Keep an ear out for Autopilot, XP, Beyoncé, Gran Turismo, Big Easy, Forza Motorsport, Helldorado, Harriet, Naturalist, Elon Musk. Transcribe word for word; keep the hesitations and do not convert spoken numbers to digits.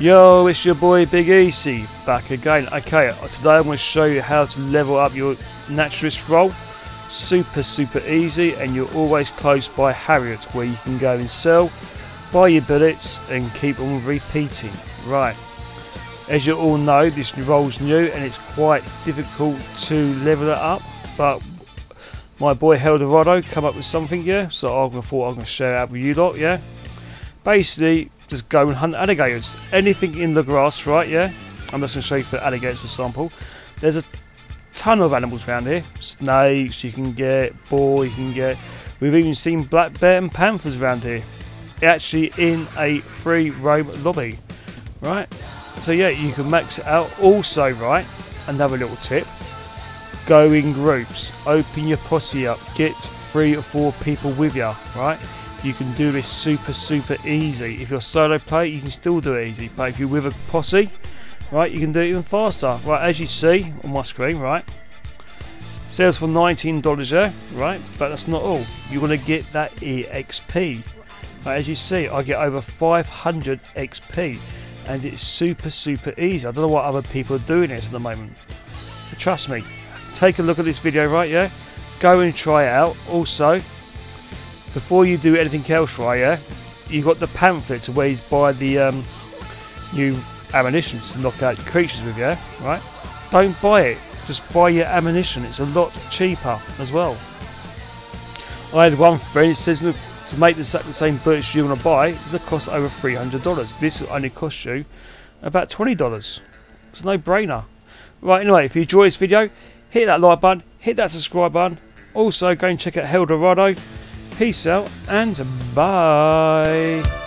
Yo, it's your boy Big Easy back again. Okay, today I'm going to show you how to level up your naturalist role. Super, super easy, and you're always close by Harriet, where you can go and sell, buy your bullets, and keep on repeating. Right, as you all know, this role's new and it's quite difficult to level it up, but my boy Helldorado come up with something, yeah? So I thought I'm going to share it out with you lot, yeah? Basically, just go and hunt alligators. Anything in the grass, right, yeah? I'm just going to show you for alligators, for example. There's a ton of animals around here. Snakes you can get, boar you can get. We've even seen black bear and panthers around here. Actually in a free roam lobby, right? So yeah, you can max it out. Also, right, another little tip. Go in groups. Open your posse up. Get three or four people with you, right? You can do this super, super easy. If you're solo play, you can still do it easy, but if you're with a posse, right, you can do it even faster. Right, as you see on my screen, right, sells for nineteen dollars there, right, but that's not all. You want to get that E X P. Right, as you see, I get over five hundred X P, and it's super, super easy. I don't know what other people are doing this at the moment, but trust me, take a look at this video, right, yeah, go and try it out. Also, before you do anything else, right, yeah, you got the pamphlet to where you buy the um, new ammunition to knock out creatures with, yeah, right? Don't buy it, just buy your ammunition, it's a lot cheaper as well. I had one friend, it says, look, to make the same bullets you want to buy, it'll cost over three hundred dollars. This will only cost you about twenty dollars. It's a no-brainer. Right, anyway, if you enjoy this video, hit that like button, hit that subscribe button. Also, go and check out Helldorado. Peace out and bye.